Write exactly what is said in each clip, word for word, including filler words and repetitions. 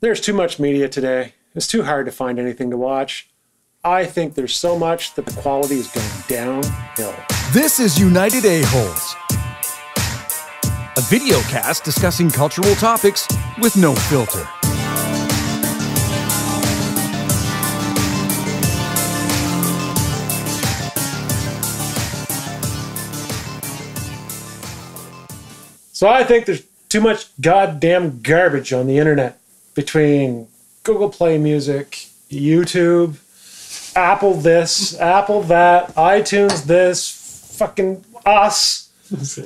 There's too much media today. It's too hard to find anything to watch. I think there's so much that the quality is going downhill. This is United A-Holes, a video cast discussing cultural topics with no filter. So I think there's too much goddamn garbage on the internet. Between Google Play Music, YouTube, Apple this, Apple that, iTunes this, fucking us.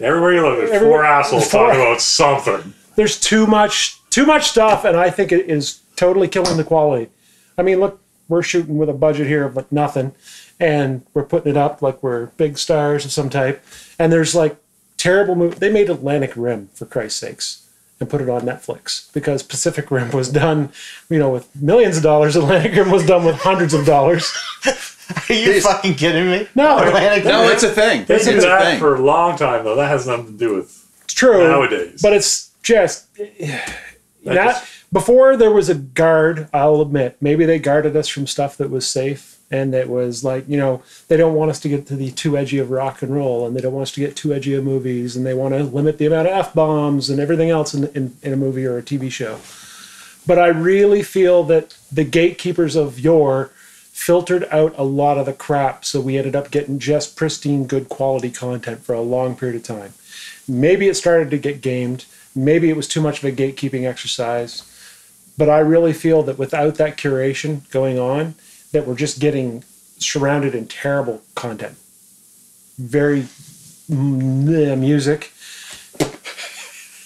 Everywhere you look, there's Everywhere, four assholes four. talking about something. There's too much, too much stuff, and I think it is totally killing the quality. I mean, look, we're shooting with a budget here of like nothing, and we're putting it up like we're big stars of some type. And there's like terrible movies. They made Atlantic Rim, for Christ's sakes, and put it on Netflix, because Pacific Rim was done, you know, with millions of dollars. Atlantic Rim was done with hundreds of dollars. Are you These, fucking kidding me? No, Atlantic Rim. No, it's a thing. They did that thing. for a long time, though. That has nothing to do with it's true nowadays. But it's just not just, before there was a guard. I'll admit, maybe they guarded us from stuff that was safe, and it was like, you know, they don't want us to get to the too edgy of rock and roll, and they don't want us to get too edgy of movies, and they want to limit the amount of F-bombs and everything else in, in, in a movie or a T V show. But I really feel that the gatekeepers of yore filtered out a lot of the crap, so we ended up getting just pristine, good quality content for a long period of time. Maybe it started to get gamed. Maybe it was too much of a gatekeeping exercise. But I really feel that without that curation going on, that we're just getting surrounded in terrible content. Very bleh, music.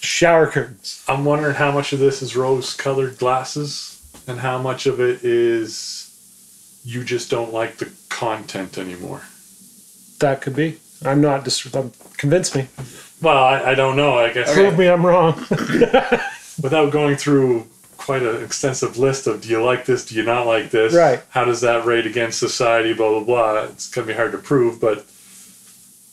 Shower curtains. I'm wondering how much of this is rose-colored glasses and how much of it is you just don't like the content anymore. That could be. I'm not... Convince me. Well, I, I don't know, I guess. Prove me I'm wrong. Without going through quite an extensive list of do you like this, do you not like this, right? How does that rate against society, blah, blah, blah. It's going to be hard to prove, but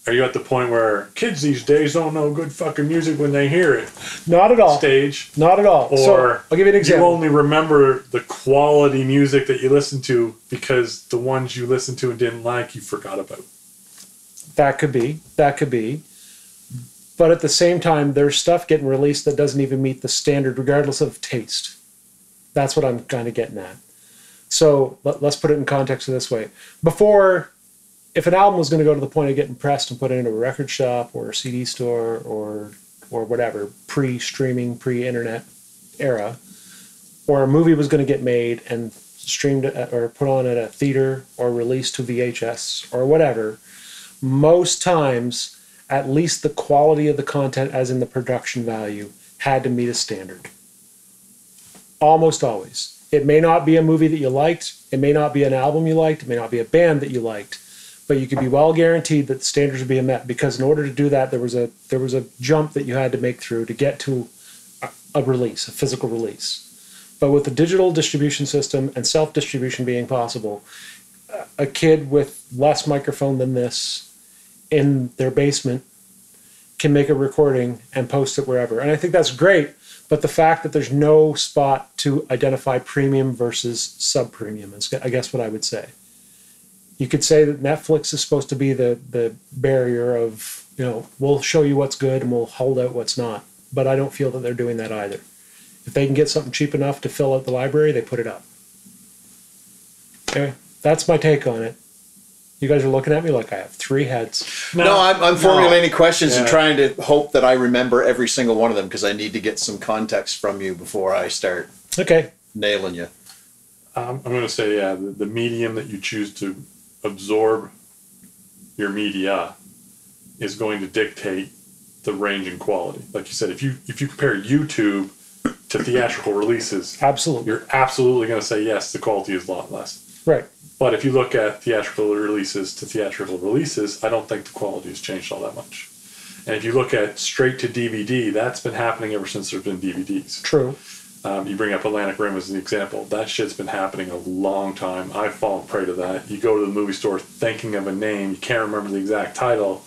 are you at the point where kids these days don't know good fucking music when they hear it? Not at all. Stage. Not at all. Or so, I'll give you an example. You only remember the quality music that you listen to because the ones you listened to and didn't like, you forgot about. That could be. That could be. But at the same time, there's stuff getting released that doesn't even meet the standard, regardless of taste. That's what I'm kind of getting at. So let, let's put it in context this way. Before, if an album was going to go to the point of getting pressed and put into a record shop or a C D store or, or whatever, pre-streaming, pre-internet era, or a movie was going to get made and streamed at, or put on at a theater or released to V H S or whatever, most times, at least the quality of the content, as in the production value, had to meet a standard. Almost always. It may not be a movie that you liked, it may not be an album you liked, it may not be a band that you liked, but you could be well guaranteed that the standards would be met, because in order to do that, there was a there was a jump that you had to make through to get to a, a release, a physical release. But with the digital distribution system and self-distribution being possible, a kid with less microphone than this in their basement can make a recording and post it wherever. And I think that's great, but the fact that there's no spot to identify premium versus sub-premium is, I guess, what I would say. You could say that Netflix is supposed to be the, the barrier of, you know, we'll show you what's good and we'll hold out what's not. But I don't feel that they're doing that either. If they can get something cheap enough to fill out the library, they put it up. Anyway, that's my take on it. You guys are looking at me like I have three heads. No, no I'm, I'm formulating no. questions yeah. and trying to hope that I remember every single one of them, because I need to get some context from you before I start okay. nailing you. Um, I'm going to say, yeah, the, the medium that you choose to absorb your media is going to dictate the range and quality. Like you said, if you, if you compare YouTube to theatrical releases, absolutely, you're absolutely going to say, yes, the quality is a lot less. Right. But if you look at theatrical releases to theatrical releases, I don't think the quality has changed all that much. And if you look at straight to D V D, that's been happening ever since there's been D V Ds. True. Um, you bring up Atlantic Rim as an example. That shit's been happening a long time. I've fallen prey to that. You go to the movie store thinking of a name, you can't remember the exact title.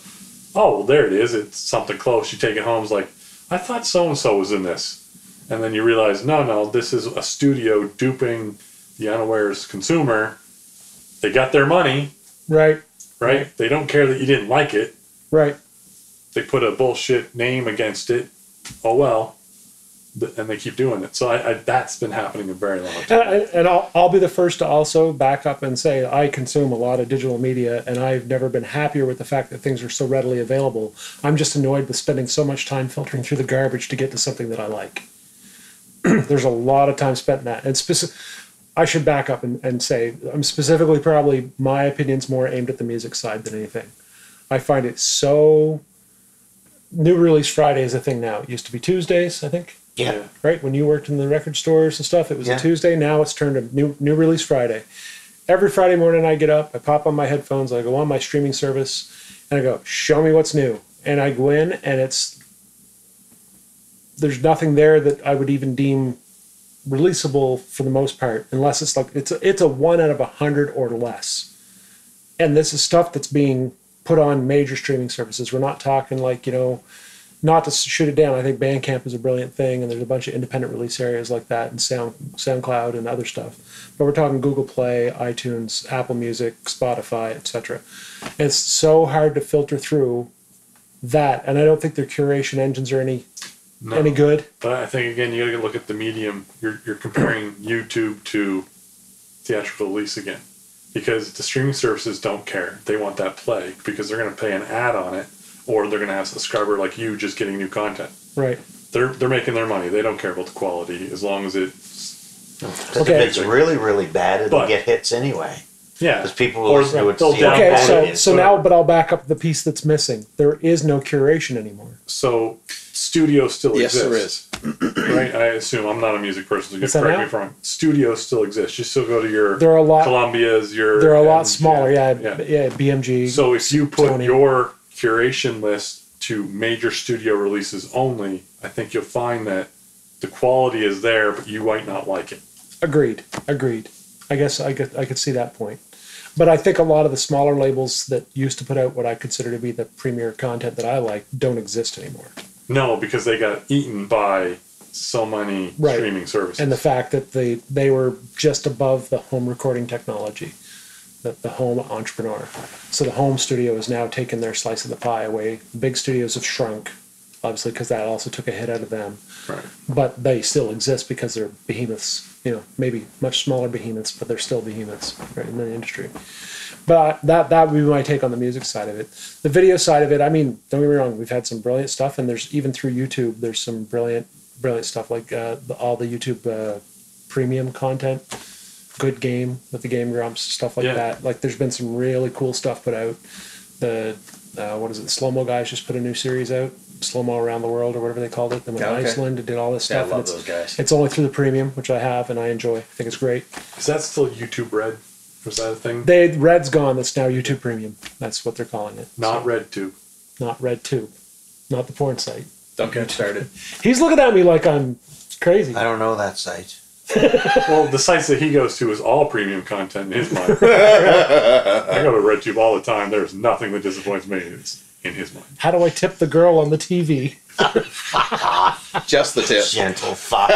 Oh, well, there it is. It's something close. You take it home. It's like, I thought so-and-so was in this. And then you realize, no, no, this is a studio duping the unawares consumer. They got their money. Right. Right? They don't care that you didn't like it. Right. They put a bullshit name against it. Oh, well. And they keep doing it. So I, I, that's been happening a very long time. And, I, and I'll, I'll be the first to also back up and say I consume a lot of digital media, and I've never been happier with the fact that things are so readily available. I'm just annoyed with spending so much time filtering through the garbage to get to something that I like. There's a lot of time spent in that. And specific, I should back up and, and say I'm specifically probably my opinion's more aimed at the music side than anything. I find it so... New Release Friday is a thing now. It used to be Tuesdays, I think. Yeah. Right? When you worked in the record stores and stuff, it was yeah. a Tuesday. Now it's turned to new, new Release Friday. Every Friday morning I get up, I pop on my headphones, I go on my streaming service, and I go, show me what's new. And I go in, and it's... There's nothing there that I would even deem releasable for the most part, unless it's like... It's a, it's a one out of a hundred or less. And this is stuff that's being put on major streaming services. We're not talking like, you know... Not to shoot it down, I think Bandcamp is a brilliant thing, and there's a bunch of independent release areas like that, and Sound, SoundCloud and other stuff. But we're talking Google Play, iTunes, Apple Music, Spotify, et cetera. And it's so hard to filter through that, and I don't think their curation engines are any no, any good. But I think, again, you got to look at the medium. You're, you're comparing YouTube to theatrical release again, because the streaming services don't care. They want that play because they're going to pay an ad on it, or they're going to have a subscriber like you just getting new content. Right. They're they're making their money. They don't care about the quality as long as it's... Because okay. if it's really, really bad, it'll but, get hits anyway. Yeah. Because people will listen to it. Okay, so, it so now, but I'll back up the piece that's missing. There is no curation anymore. So studio still yes, exists. Yes, there is. Right? I assume. I'm not a music person, so you can correct me if I'm wrong. Studio still exists. You still go to your there are a lot, Columbia's, your... They're a lot M G, smaller, yeah, yeah. Yeah, B M G. So if you put Tony, your... curation list to major studio releases only, I think you'll find that the quality is there, but you might not like it. Agreed. Agreed. I guess I could, I could see that point. But I think a lot of the smaller labels that used to put out what I consider to be the premier content that I like don't exist anymore. No, because they got eaten by so many right. streaming services. And the fact that they, they were just above the home recording technology. The, the home entrepreneur. So the home studio has now taken their slice of the pie away. The big studios have shrunk, obviously, because that also took a hit out of them. Right. But they still exist because they're behemoths. You know, maybe much smaller behemoths, but they're still behemoths right, in the industry. But that that would be my take on the music side of it. The video side of it, I mean, don't get me wrong, we've had some brilliant stuff, and there's even through YouTube, there's some brilliant, brilliant stuff, like uh, the, all the YouTube uh, premium content. Good Game with the Game Grumps, stuff like yeah. that. Like, there's been some really cool stuff put out. The, uh, what is it, the Slow Mo Guys just put a new series out, Slow Mo Around the World or whatever they called it. They went oh, okay. to Iceland and did all this yeah, stuff. I love it's, those guys. It's only through the premium, which I have and I enjoy. I think it's great. Is that still YouTube Red? Was that a thing? They Red's gone. That's now YouTube Premium. That's what they're calling it. Not so, RedTube. Not RedTube. Not the porn site. Don't get started. He's looking at me like I'm crazy. I don't know that site. Well, the sites that he goes to is all premium content in his mind. I go to RedTube all the time. There's nothing that disappoints me in his mind. How do I tip the girl on the T V? Just the tip. Gentle fuck.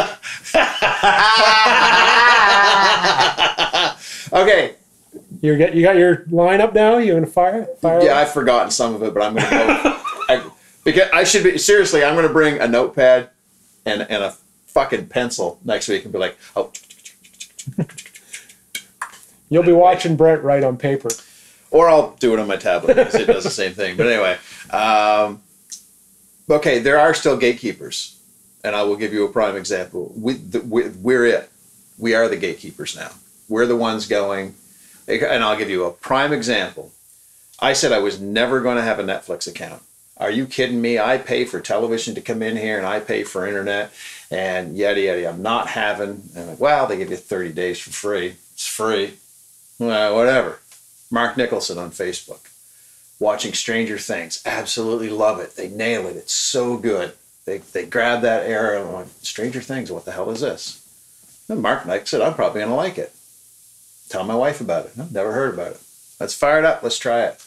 Okay. You're get, you got your line up now? You're going to fire? fire yeah, away? I've forgotten some of it, but I'm going to go. I, because I should be, seriously, I'm going to bring a notepad and, and a fucking pencil next week and be like, oh. You'll be watching Brent write on paper. Or I'll do it on my tablet because it does the same thing. But anyway, um, okay, there are still gatekeepers. And I will give you a prime example. We, the, we, we're it. We are the gatekeepers now. We're the ones going, and I'll give you a prime example. I said I was never going to have a Netflix account. Are you kidding me? I pay for television to come in here, and I pay for internet, and yada, yada, I'm not having. And I'm like, well, they give you thirty days for free. It's free. Well, whatever. Mark Nicholson on Facebook. Watching Stranger Things. Absolutely love it. They nail it. It's so good. They they grab that era and went, Stranger Things, what the hell is this? And Mark Nicholson, I'm probably going to like it. Tell my wife about it. I've never heard about it. Let's fire it up. Let's try it.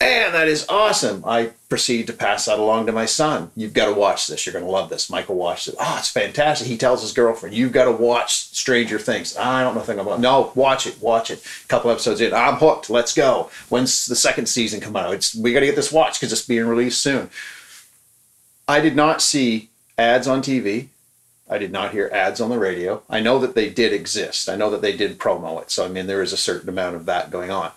Man, that is awesome. I proceed to pass that along to my son. You've got to watch this. You're going to love this. Michael watched it. Oh, it's fantastic. He tells his girlfriend, you've got to watch Stranger Things. I don't know if I'm going to. No, watch it. Watch it. A couple episodes in. I'm hooked. Let's go. When's the second season come out? It's, we got to get this watched because it's being released soon. I did not see ads on T V. I did not hear ads on the radio. I know that they did exist. I know that they did promo it. So, I mean, there is a certain amount of that going on.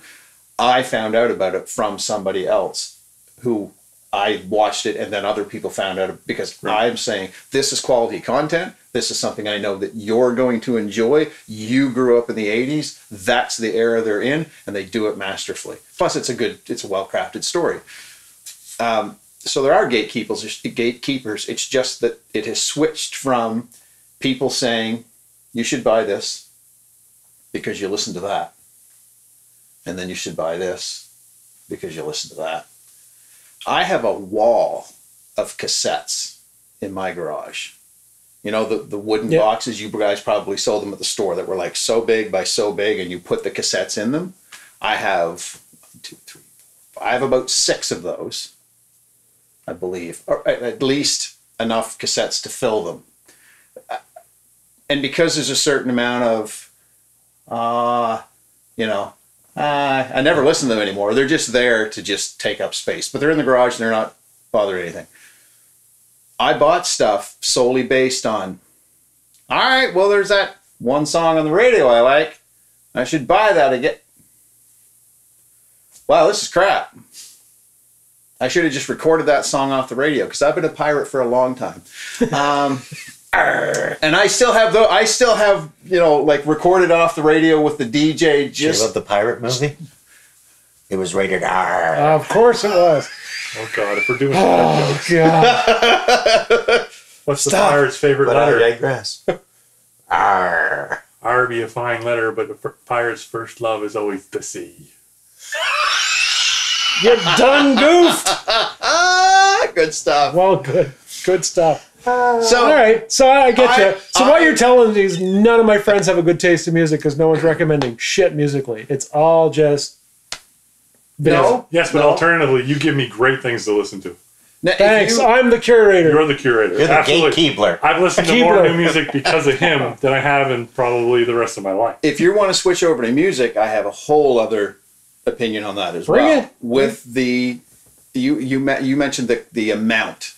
I found out about it from somebody else who I watched it and then other people found out because right. I'm saying this is quality content. This is something I know that you're going to enjoy. You grew up in the eighties. That's the era they're in and they do it masterfully. Plus it's a good, it's a well-crafted story. Um, so there are gatekeepers, gatekeepers. It's just that it has switched from people saying you should buy this because you listen to that. And then you should buy this because you listen to that. I have a wall of cassettes in my garage. You know, the, the wooden yeah. boxes, you guys probably sold them at the store that were like so big by so big and you put the cassettes in them. I have one, two, three, four, I have about six of those, I believe, or at least enough cassettes to fill them. And because there's a certain amount of, uh, you know, Uh, I never listen to them anymore. They're just there to just take up space, but they're in the garage and they're not bothering anything. I bought stuff solely based on, all right, well, there's that one song on the radio I like. I should buy that again. Wow, this is crap. I should have just recorded that song off the radio because I've been a pirate for a long time. Um, And I still have the I still have you know like recorded off the radio with the D J. Just you love the pirate movie. It was rated R. Uh, of course it was. Oh God! If we're doing that oh, jokes. God. What's Stop. the pirate's favorite but letter? I digress. R. R be a fine letter, but the pirate's first love is always the sea. You're done goofed. Good stuff. Well, good good stuff. Uh, so all right, so I get I, you. So I, what you're telling me is none of my friends have a good taste in music because no one's recommending shit musically. It's all just business. No. Yes, but no. Alternatively, you give me great things to listen to. Now, thanks. You, I'm the curator. You're the curator. You're the gatekeeper. I've listened to more new music because of him than I have in probably the rest of my life. If you want to switch over to music, I have a whole other opinion on that as Bring well. Bring it with the you you you mentioned the the amount.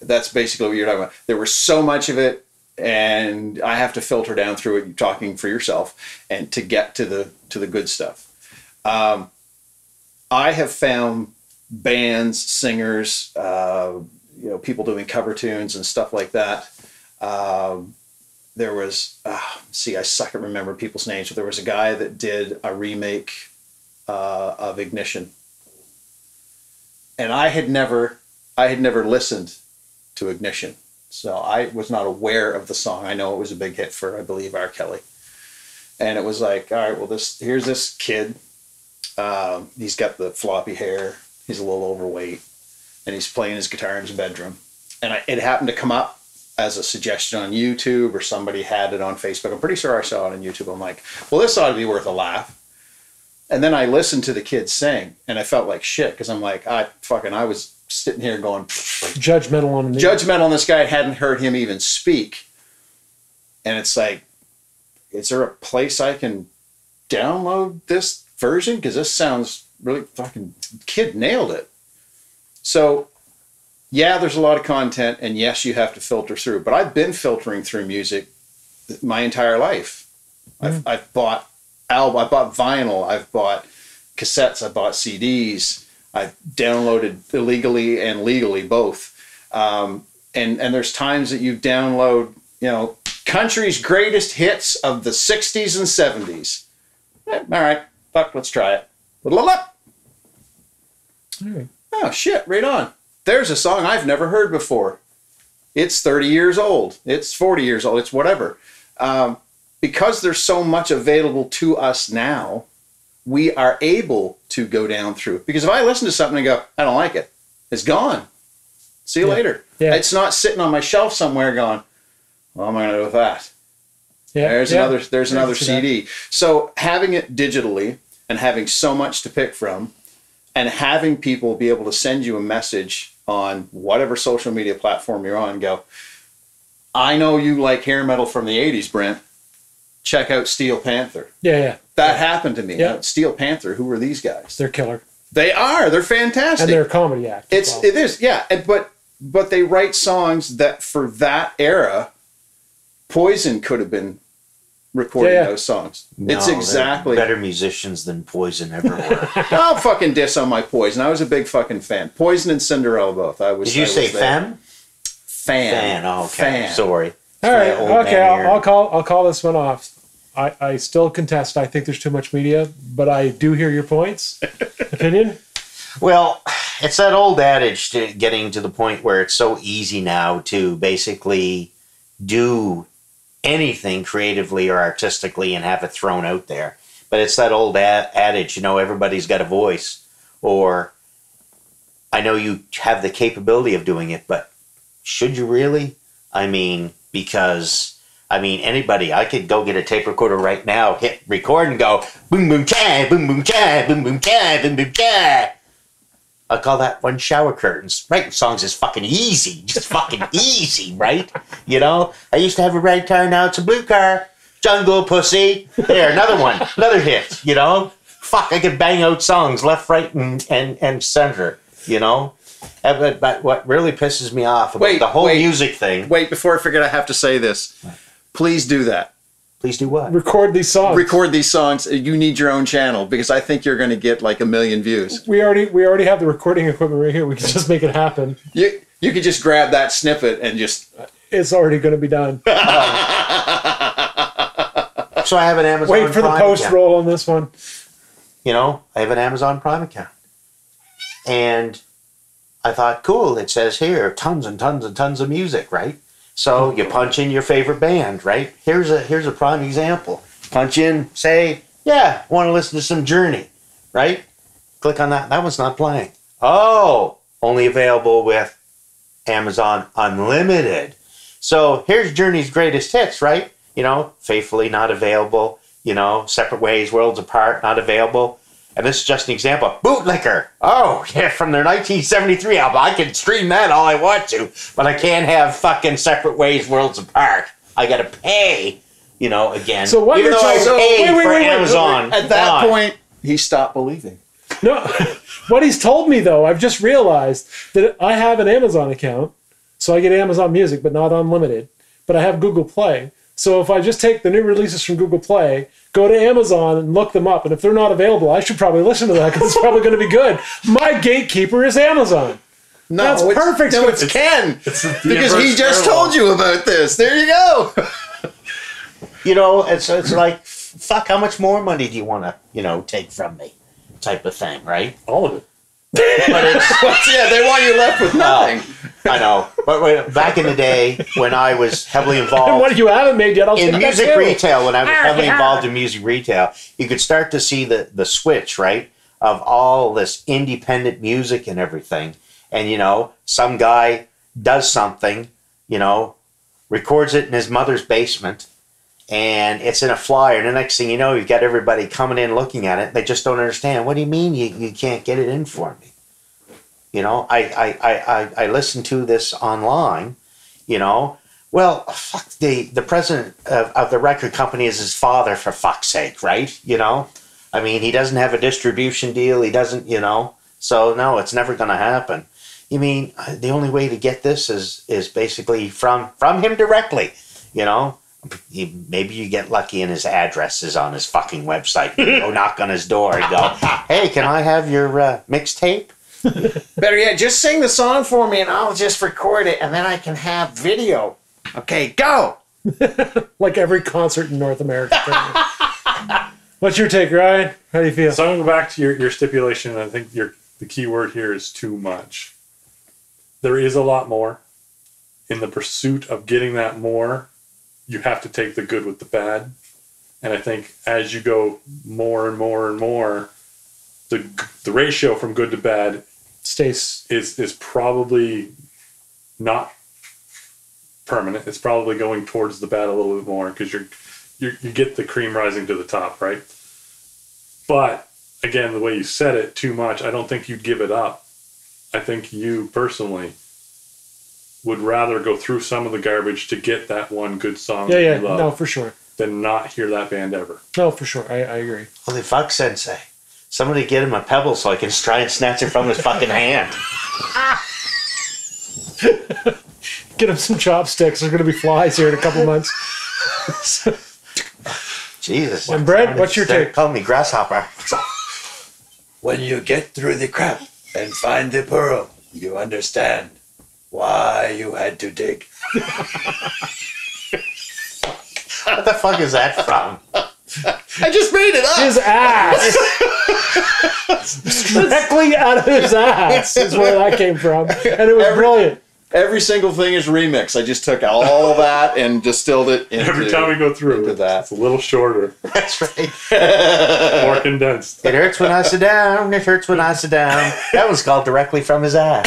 That's basically what you're talking about. There was so much of it, and I have to filter down through it. You're talking for yourself, and to get to the to the good stuff. Um, I have found bands, singers, uh, you know, people doing cover tunes and stuff like that. Um, there was, uh, see, I suck at remembering people's names, but there was a guy that did a remake uh, of Ignition, and I had never, I had never listened to Ignition. So I was not aware of the song. I know it was a big hit for, I believe, R. Kelly. And it was like, all right, well, this here's this kid. Um, he's got the floppy hair. He's a little overweight. And he's playing his guitar in his bedroom. And I, it happened to come up as a suggestion on YouTube or somebody had it on Facebook. I'm pretty sure I saw it on YouTube. I'm like, well, this ought to be worth a laugh. And then I listened to the kid sing. And I felt like shit because I'm like, I fucking, I was sitting here going judgmental on me. judgmental on this guy. I hadn't heard him even speak, and it's like, is there a place I can download this version? Because this sounds really fucking kid nailed it. So yeah, there's a lot of content, and yes, you have to filter through. But I've been filtering through music my entire life. Mm. I've, I've bought album, I bought vinyl, I've bought cassettes, I bought C Ds. I've downloaded illegally and legally both. Um, and, and there's times that you download, you know, country's greatest hits of the sixties and seventies. Eh, all right, fuck, let's try it. Mm. Oh, shit, right on. There's a song I've never heard before. It's thirty years old. It's forty years old. It's whatever. Um, because there's so much available to us now, we are able to go down through. Because if I listen to something and go, I don't like it, it's gone. See you yeah. later. Yeah. It's not sitting on my shelf somewhere going, what am I going to do with that? Yeah. There's yeah. another, there's yeah, another C D. That. So having it digitally and having so much to pick from, and having people be able to send you a message on whatever social media platform you're on, go, I know you like hair metal from the eighties, Brent. Check out Steel Panther. Yeah, yeah. That yeah. happened to me. Yeah. Steel Panther, who are these guys? They're killer. They are. They're fantastic. And they're a comedy act. It's, well. It is, yeah. But, but they write songs that for that era, Poison could have been recording yeah, yeah. those songs. No, it's exactly better musicians than Poison ever were. I'll fucking diss on my Poison. I was a big fucking fan. Poison and Cinderella both. I was. Did you I say was fan? Fan. Fan. Oh, okay. Fan. Sorry. All right. Okay. I'll, I'll call. I'll call this one off. I, I still contest. I think there's too much media, but I do hear your points. Opinion. Well, it's that old adage to getting to the point where it's so easy now to basically do anything creatively or artistically and have it thrown out there. But it's that old ad adage, you know, everybody's got a voice, or I know you have the capability of doing it, but should you really? I mean, because, I mean, anybody, I could go get a tape recorder right now, hit record and go, boom, boom, cha, boom, boom, cha, boom, boom, cha, boom, boom, cha. I call that one shower curtains. Writing songs is fucking easy. Just fucking easy, right? You know? I used to have a red car, now it's a blue car. Jungle Pussy. There, another one. Another hit, you know? Fuck, I could bang out songs left, right, and, and, and center, you know? But, but what really pisses me off about wait, the whole wait, music thing... Wait, before I forget, I have to say this. Please do that. Please do what? Record these songs. Record these songs. You need your own channel because I think you're going to get like a million views. We already we already have the recording equipment right here. We can just make it happen. You you could just grab that snippet and just... It's already going to be done. uh, so I have an Amazon Prime Wait for Prime the post account. roll on this one. You know, I have an Amazon Prime account. And I thought, cool, it says here, tons and tons and tons of music, right? So you punch in your favorite band, right? Here's a here's a prime example. Punch in, say, yeah, want to listen to some Journey, right? Click on that. That one's not playing. Oh, only available with Amazon Unlimited. So here's Journey's greatest hits, right? You know, Faithfully not available. You know, Separate Ways, Worlds Apart not available. And this is just an example. Bootlicker. Oh, yeah, from their nineteen seventy-three album. I can stream that all I want to, but I can't have fucking Separate Ways, Worlds Apart. I got to pay, you know, again. So what even you're trying to pay for Amazon. At that on. point, he stopped believing. No, what he's told me, though, I've just realized that I have an Amazon account, so I get Amazon Music, but not unlimited. But I have Google Play. So if I just take the new releases from Google Play, go to Amazon and look them up, and if they're not available, I should probably listen to that because it's probably going to be good. My gatekeeper is Amazon. No, that's it's, perfect. No, it's, it's Ken it's because he just parallel. told you about this. There you go. You know, it's it's like, fuck. How much more money do you want to you know take from me? Type of thing, right? All of it. But it's, yeah, they want you left with nothing. Uh, I know. But wait, back in the day when I was heavily involved what you haven't made yet, I'll in music retail, when I was heavily involved in music retail, you could start to see the, the switch, right, of all this independent music and everything. And, you know, some guy does something, you know, records it in his mother's basement, and it's in a flyer, and the next thing you know, you've got everybody coming in looking at it. They just don't understand. What do you mean you, you can't get it in for me? You know, I, I, I, I listened to this online, you know. Well, fuck, the, the president of, of the record company is his father, for fuck's sake, right? You know, I mean, he doesn't have a distribution deal. He doesn't, you know. So, no, it's never going to happen. You mean the only way to get this is, is basically from, from him directly, you know. Maybe you get lucky and his address is on his fucking website. You go knock on his door and go, hey, can I have your uh, mixtape? Better yet, just sing the song for me and I'll just record it and then I can have video. Okay, go! Like every concert in North America. What's your take, Ryan? How do you feel? So I'm going back to your, your stipulation. I think your, the key word here is too much. There is a lot more. In the pursuit of getting that more, you have to take the good with the bad. And I think as you go more and more and more, the the ratio from good to bad stays is is probably not permanent. It's probably going towards the bad a little bit more because you're, you're you get the cream rising to the top, right? But again, the way you said it, too much. I don't think you'd give it up. I think you personally would rather go through some of the garbage to get that one good song. Yeah, yeah, that you love, no, for sure. Than not hear that band ever. No, for sure. I, I agree. Holy fuck, Sensei. Somebody get him a pebble so I can try and snatch it from his fucking hand. Get him some chopsticks. There's going to be flies here in a couple months. Jesus. And Brad, what's your take? Call me Grasshopper. When you get through the crap and find the pearl, you understand why you had to dig. What the fuck is that from? I just made it up. His ass. Strictly out of his ass is where that came from. And it was every, brilliant. Every single thing is remix. I just took all that and distilled it into, every time we go through into that. It's a little shorter. That's right. More condensed. It hurts when I sit down. It hurts when I sit down. That was called directly from his ass.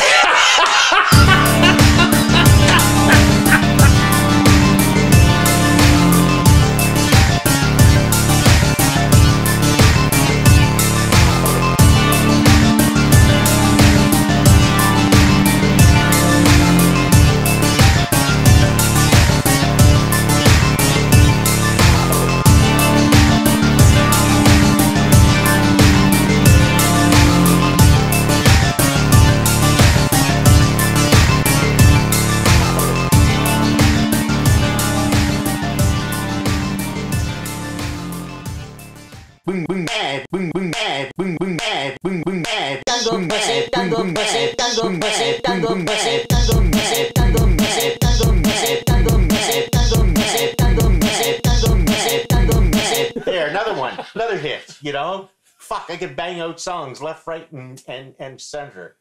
Songs left, right, and and, and center.